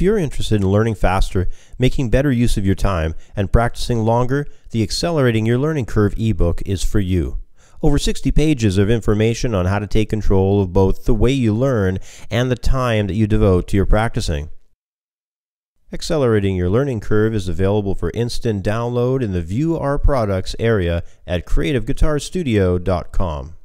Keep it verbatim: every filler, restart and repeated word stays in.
If you're interested in learning faster, making better use of your time, and practicing longer, the Accelerating Your Learning Curve ebook is for you. Over sixty pages of information on how to take control of both the way you learn and the time that you devote to your practicing. Accelerating Your Learning Curve is available for instant download in the View Our Products area at creative guitar studio dot com.